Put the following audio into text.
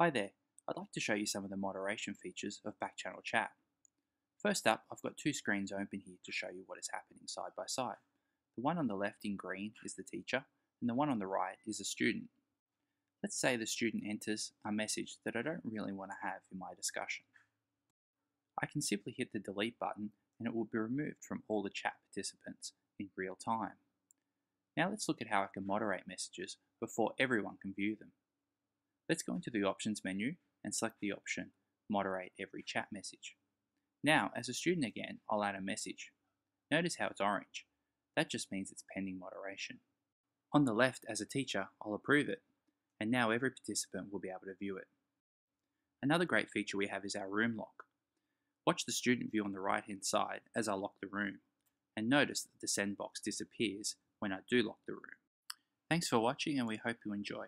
Hi there, I'd like to show you some of the moderation features of BackChannel Chat. First up, I've got two screens open here to show you what is happening side by side. The one on the left in green is the teacher, and the one on the right is a student. Let's say the student enters a message that I don't really want to have in my discussion. I can simply hit the delete button and it will be removed from all the chat participants in real time. Now let's look at how I can moderate messages before everyone can view them. Let's go into the options menu and select the option Moderate Every Chat Message. Now, as a student again, I'll add a message. Notice how it's orange. That just means it's pending moderation. On the left, as a teacher, I'll approve it. And now every participant will be able to view it. Another great feature we have is our room lock. Watch the student view on the right-hand side as I lock the room. And notice that the send box disappears when I do lock the room. Thanks for watching, and we hope you enjoy.